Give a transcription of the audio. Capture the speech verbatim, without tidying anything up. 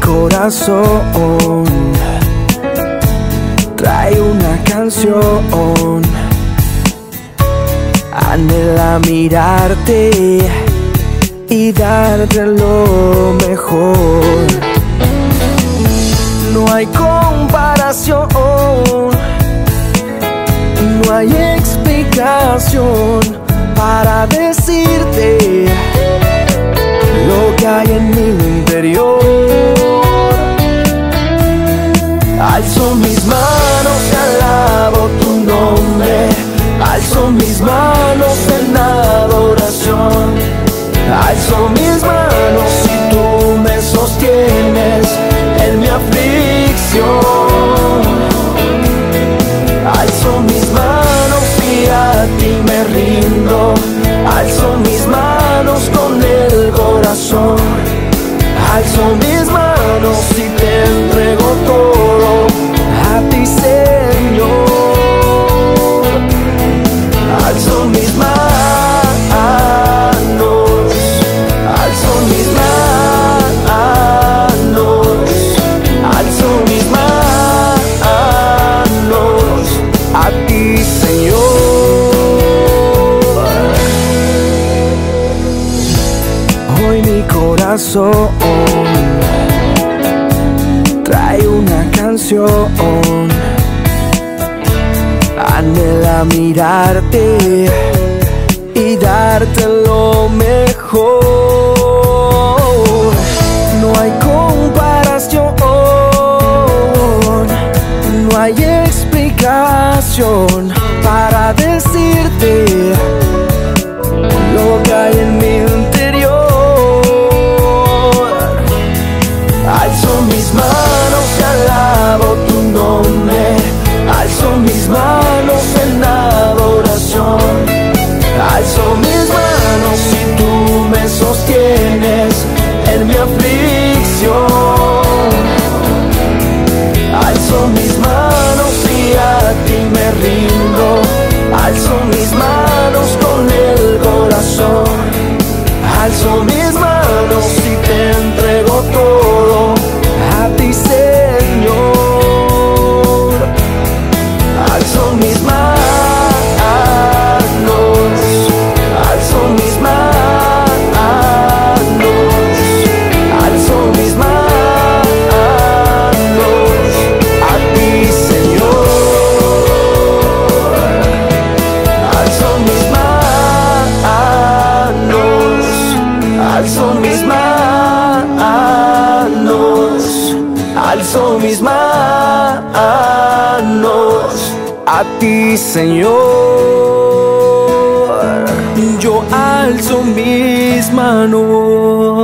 corazón trae una canción, anhela mirarte y darte lo mejor. No hay comparación, no hay explicación para decirte lo que hay en mi interior. Alzo mis manos, te alabo tu nombre. Alzo mis manos en adoración. Alzo mis manos y tú me sostienes en mi aflicción. Alzo mis manos y a ti me rindo. Alzo mis manos con el corazón. Alzo mis manos y te entrego todo a ti, Señor. Alzo mis manos, alzo mis manos, alzo mis manos a ti, Señor. Hoy mi corazón trae una canción, anhela mirarte y darte lo mejor. No hay comparación, no hay explicación para decirte lo que hay en mi interior. Alzo mis manos, alabo tu nombre, alzo mis manos en adoración, alzo mis manos y tú me sostienes en mi aflicción, alzo mis manos y a ti me rindo, alzo mis manos con el corazón, alzo mis manos y te entrego todo a ti, Señor. Alzo mis manos, alzo mis manos, alzo mis manos a ti, Señor. Alzo mis manos, alzo mis manos, alzo mis manos a ti, Señor. Yo alzo mis manos.